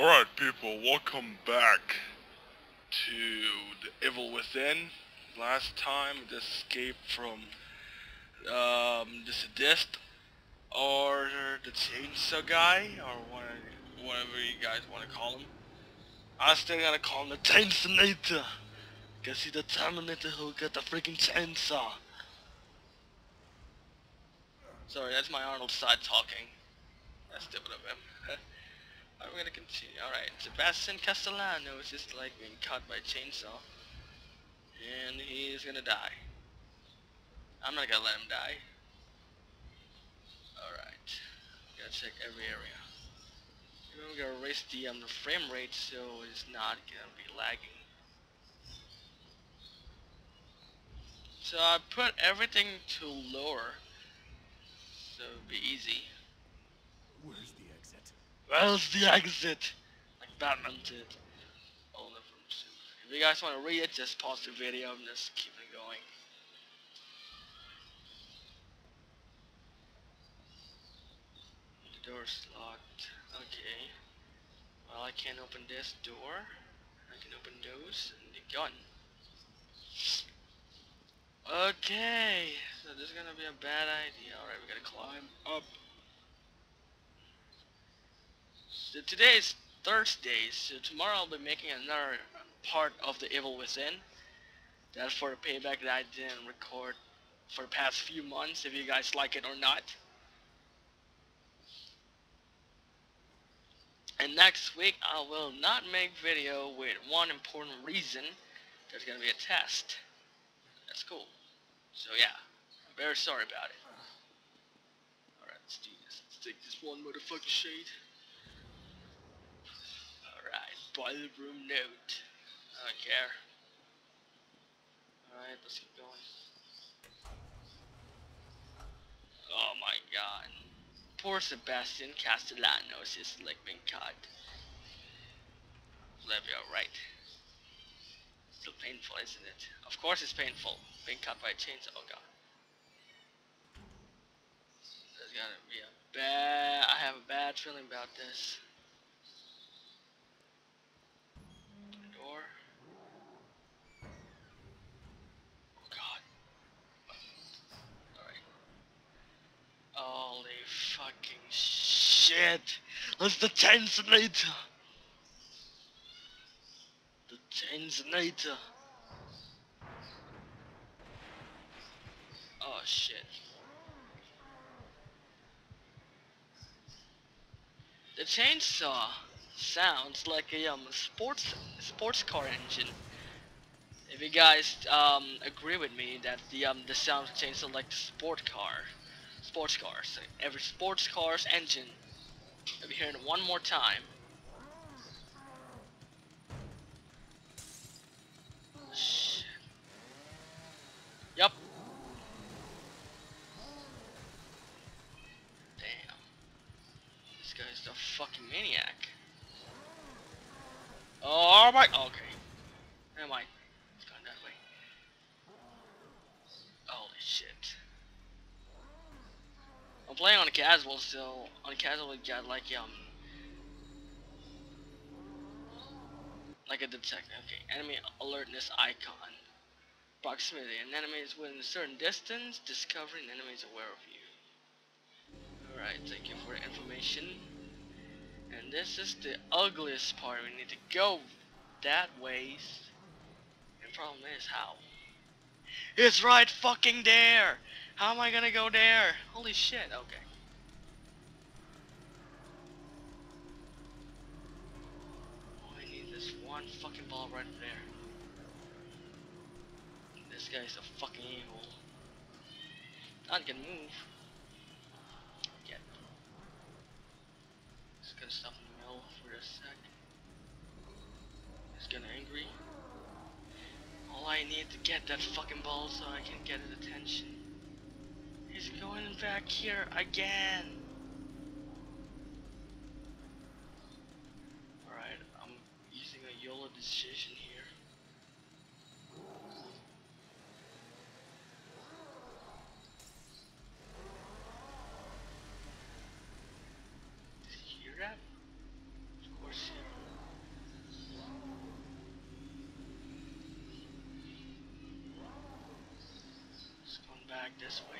Alright people, welcome back to The Evil Within. Last time, the escape from the sadist or the chainsaw guy or whatever you guys want to call him. I'm still gonna call him the Chainsonator, because he's the Terminator who got the freaking chainsaw. Sorry, that's my Arnold side talking. That's stupid of him. I'm gonna continue. Alright, Sebastian Castellanos is like being caught by a chainsaw. And he's gonna die. I'm not gonna let him die. Alright. Gotta check every area. I'm gonna raise the frame rate so it's not gonna be lagging. So I put everything to lower, so it'll be easy. Where's the exit? Where's the exit? Like Batman did. If you guys want to read it, just pause the video and just keep it going. The door's locked. Okay. Well, I can't open this door. I can open those and the gun. Okay. So this is gonna be a bad idea. Alright, we gotta climb up. So today is Thursday, so tomorrow I'll be making another part of The Evil Within. That's for the payback that I didn't record for the past few months, if you guys like it or not. And next week I will not make video with one important reason. There's gonna be a test. That's cool. So yeah, I'm very sorry about it. Alright, let's do this. Let's take this one motherfucking shade. Alright, ballroom note. I don't care. Alright, let's keep going. Oh my god. Poor Sebastian Castellanos is like being caught. That'll be alright. Still painful, isn't it? Of course it's painful. Being caught by a chainsaw. Oh god. There's gotta be a bad... I have a bad feeling about this. Fucking shit! That's the Chainsonator! The Chainsonator! Oh shit. The chainsaw sounds like a sports car engine. If you guys agree with me that the sound of the chainsaw like the sports cars, every sports car's engine. I'll be hearing it one more time. Shit. Yup. Damn. This guy's the fucking maniac. Oh my. Okay. Never mind. It's gone that way. Holy shit. I'm playing on a casual, so on a casual it got like a detective. Okay, enemy alertness icon. Proximity. An enemy is within a certain distance. Discovering an enemy is aware of you. Alright, thank you for the information. And this is the ugliest part. We need to go that ways. And problem is how. It's right fucking there! How am I gonna go there? Holy shit, okay. Oh, I need this one fucking ball right there. This guy's a fucking evil. I can move. Yet. Just gonna stop in the middle for a sec. It's gonna angry. All I need to get that fucking ball so I can get his attention. He's going back here again. Alright, I'm using a YOLO decision here. Did you hear that? Of course, yeah. this way.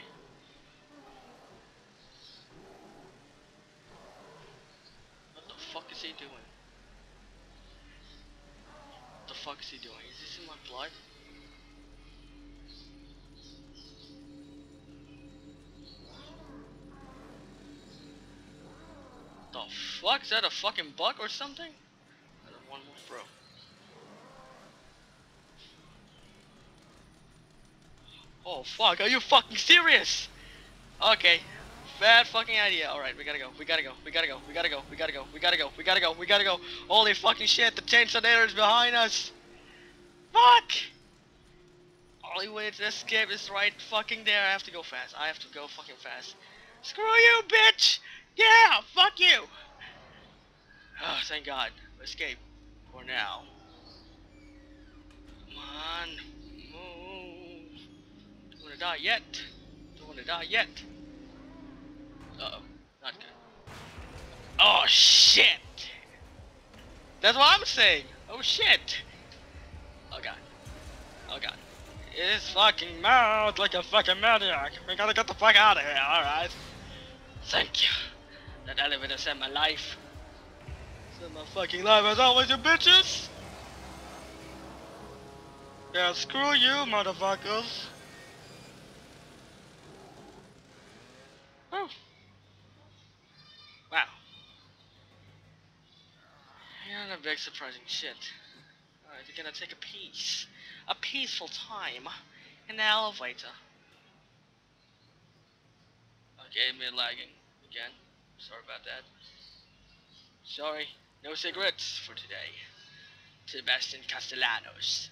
What the fuck is he doing? What the fuck is he doing? Is this in my blood? The fuck? Is that a fucking bug or something? One more throw. Oh fuck, are you fucking serious? Okay, bad fucking idea. Alright, we gotta go. Holy fucking shit, the Chainsaw is behind us. Fuck! Only way to escape is right fucking there. I have to go fast. I have to go fucking fast. Screw you, bitch! Yeah, fuck you! Oh, thank God. Escape. For now. Come on. Move. Don't wanna die yet. Don't wanna die yet. Uh oh. Not good. Oh shit! That's what I'm saying! Oh shit! Oh god. Oh god. It's fucking mad like a fucking maniac. We gotta get the fuck out of here, alright. Thank you. That elevator saved my life. In my fucking life as always, you bitches! Yeah, screw you, motherfuckers! Oh. Wow. You're not a big surprising shit. Alright, you're gonna take a peaceful time in the elevator. Okay, me lagging again. Sorry about that. Sorry. No cigarettes for today. Sebastian Castellanos.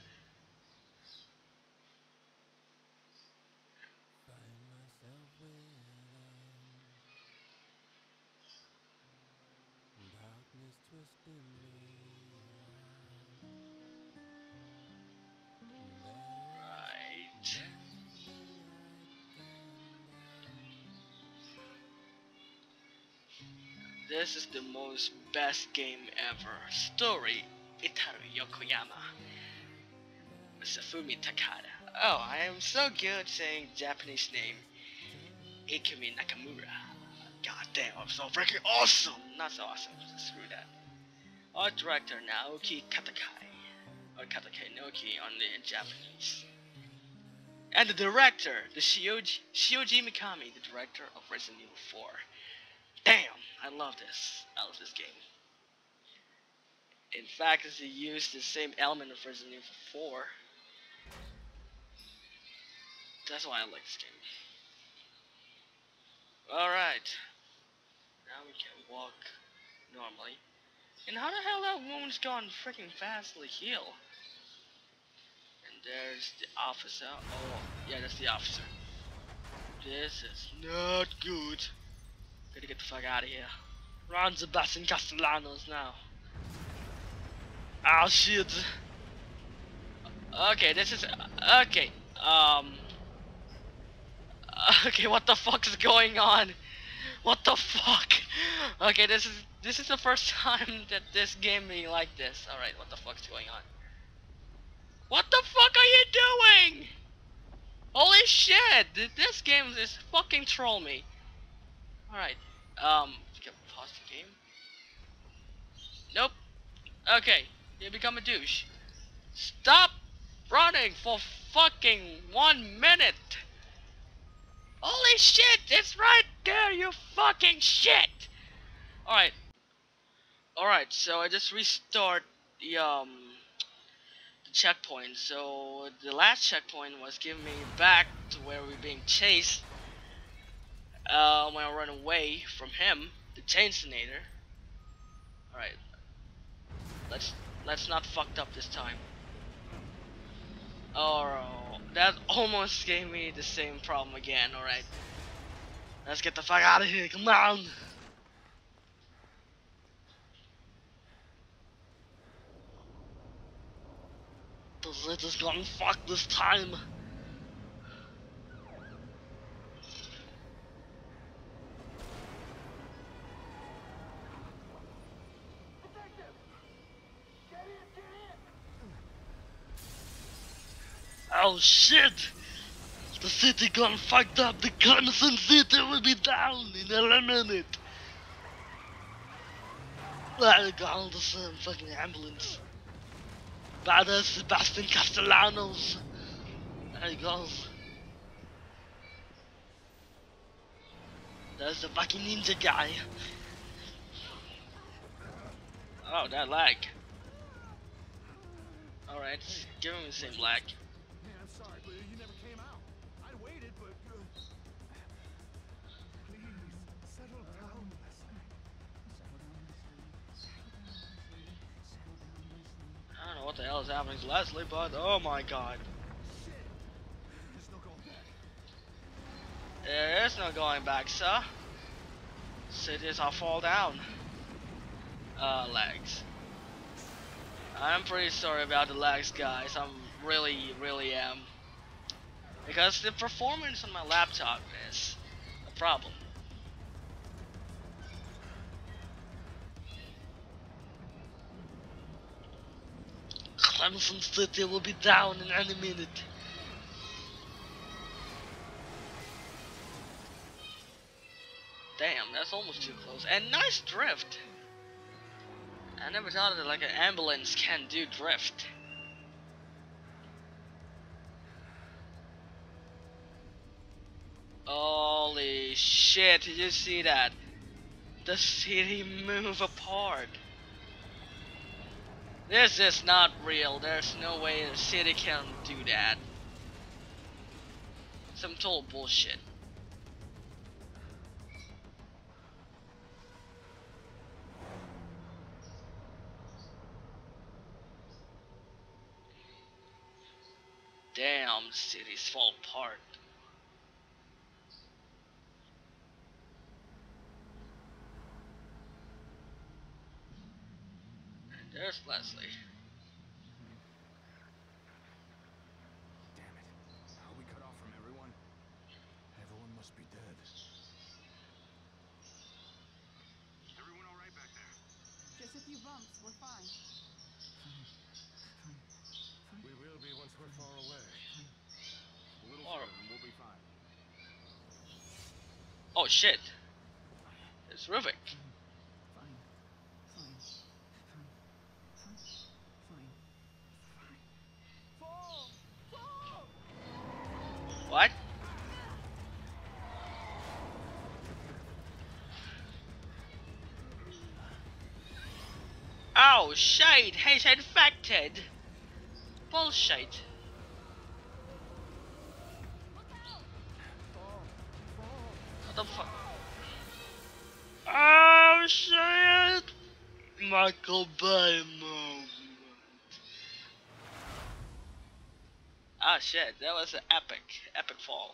This is the most best game ever. Story, Itaru Yokoyama. Masafumi Takada. Oh, I am so good saying Japanese name. Ikumi Nakamura. God damn, I'm so freaking awesome! Not so awesome, screw that. Art director Naoki Katakai. Or Katakai Naoki on the Japanese. And the director, the Shioji Mikami, the director of Resident Evil 4. Damn, I love this. I love this game. In fact, as they used the same element of Resident Evil 4, that's why I like this game. Alright. Now we can walk normally. And how the hell that woman's gone freaking fastly heal? And there's the officer. Oh, yeah, that's the officer. This is not good. Gotta get the fuck out of here. Run, Sebastian Castellanos now. Oh shit. Okay, this is okay. Okay, what the fuck is going on? What the fuck? Okay, this is the first time that this game being like this. All right, what the fuck's going on? What the fuck are you doing? Holy shit! This game is fucking troll me. All right. Can I pause the game? Nope. Okay, you become a douche. Stop running for fucking 1 minute. Holy shit, it's right there, you fucking shit. All right. All right, so I just restart the checkpoint. So the last checkpoint was giving me back to where we were being chased. When I run away from him, the Chainsonator. Alright. Let's not fucked up this time. Oh, that almost gave me the same problem again, alright. Let's get the fuck out of here, come on! The litter's gotten fucked this time! Oh shit! the city gone fucked up. The Constant City will be down in a minute. I got this fucking ambulance. Badass Sebastian Castellanos. There he goes. There's the fucking ninja guy. Oh, that lag. Alright, give him the same lag. Man, I'm sorry, but you never came out. I waited, but... Please, settle down. I don't know what the hell is happening to Leslie, but oh my god. Shit. There's no going back. There's no going back, sir. Cities are fall down. Lags. I'm pretty sorry about the lags, guys. I'm really am. Because the performance on my laptop is a problem. Clemson City will be down in any minute. Damn, that's almost too close. And nice drift. I never thought that like an ambulance can do drift. Holy shit, did you see that? The city move apart. This is not real. There's no way the city can do that. Some total bullshit. Damn, cities fall apart. And there's Leslie. Damn it. Are we cut off from everyone? Everyone must be dead. Everyone alright back there? Just a few bumps, we're fine. We will be once we're far away. A little further and we'll be fine. Oh shit. It's Rubik. Fine. What? Oh shit, he's infected. Bullshit. What the fuck? Oh shit! Michael Bay moment. Ah shit, that was an epic fall.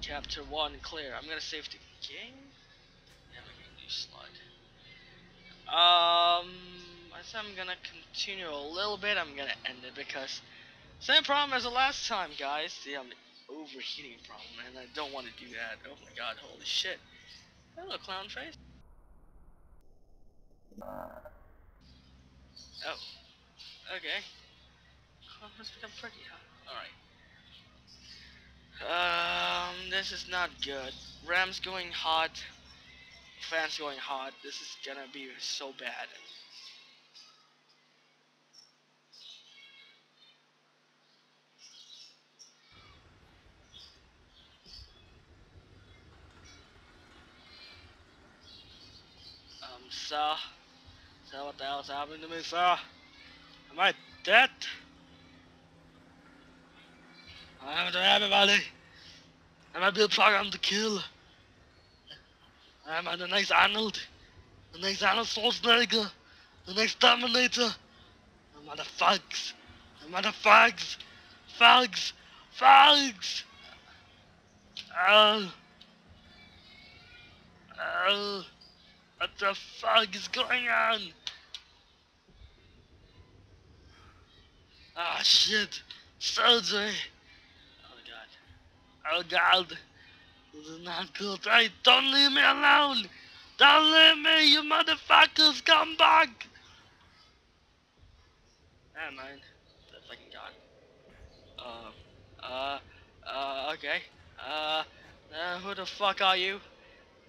Chapter 1 clear. I'm gonna save the game. Yeah, we can do slide. I said I'm gonna continue a little bit. I'm gonna end it because same problem as the last time, guys. The overheating problem, and I don't want to do that. Oh my god, holy shit. Hello, clown face. Oh. Okay. Clown has become pretty, huh? Alright. This is not good. Ram's going hot. Fans going hot. This is gonna be so bad. So what the hell's happening to me, sir? Am I dead? I happened to everybody. Am I being programmed to kill? I'm the next Arnold, Schwarzenegger, the next Terminator. The motherfuckers, fags. What the fuck is going on? Ah, shit, surgery. Oh god, this is not good. Hey, don't leave me alone! Don't leave me, you motherfuckers! Come back! Never mind. The fucking god. Okay. Who the fuck are you?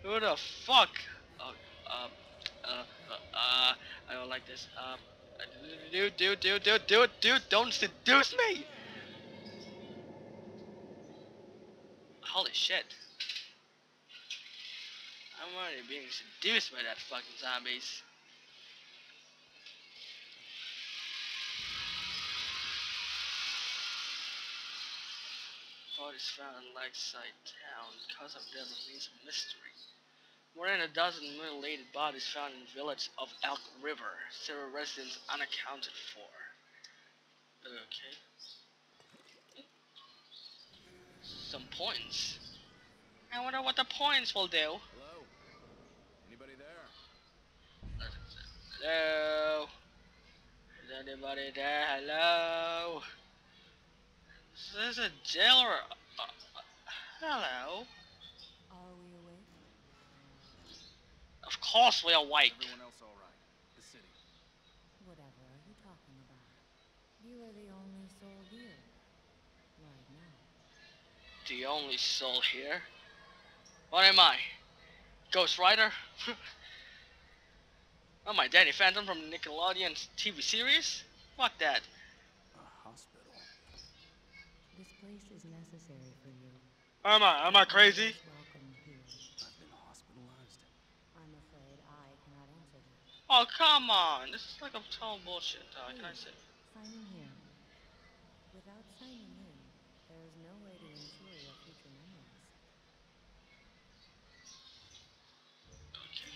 Who the fuck? I don't like this. Dude, don't seduce me! Holy shit. I'm already being seduced by that fucking zombies. Bodies found in Lakeside Town. Cause of them remains a mystery. More than a dozen mutilated bodies found in the village of Elk River. Several residents unaccounted for. Okay. Some points. I wonder what the points will do. Hello? Anybody there? Hello? Is anybody there? Hello? Is this a jail or hello? Are we awake? Of course we're awake. Everyone else all right? The city. Whatever are you talking about? You are the only soul here right now. The only soul here? What am I? Ghost Rider? Am I Danny Phantom from the Nickelodeon TV series? Fuck that. A hospital. This place is necessary for you. Am I crazy? Welcome here. I've been hospitalized. I'm afraid I cannot answer that. Oh, come on. This is like a total bullshit. Can I say? Sign in here. Without signing in, there is no way to ensure your future memories. Okay.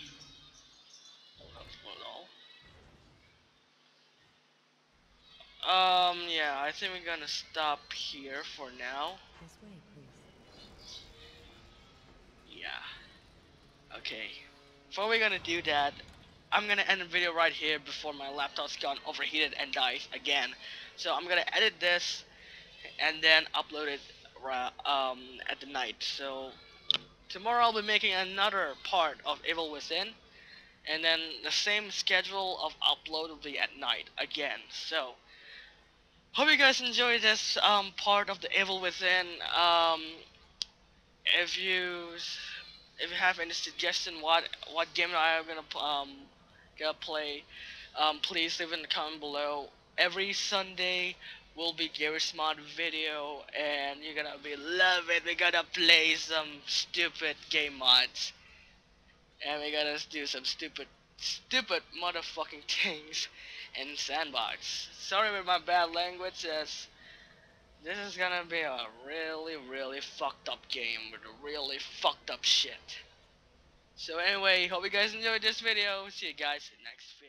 Well, that's one all. Yeah, I think we're gonna stop here for now. This way, please. Yeah. Okay. Before we're gonna do that, I'm gonna end the video right here before my laptop's gone overheated and dies again. So I'm gonna edit this and then upload it at the night. So tomorrow I'll be making another part of Evil Within. And then the same schedule of upload will be at night again. So hope you guys enjoyed this part of the Evil Within. If you have any suggestion what game I'm gonna play, please leave it in the comment below. Every Sunday will be Gary's Mod video, and you're gonna be love it. We're gonna play some stupid game mods, and we're gonna do some stupid motherfucking things in sandbox. Sorry with my bad language, as this is gonna be a really fucked up game with really fucked up shit. So anyway, hope you guys enjoyed this video. See you guys in the next video.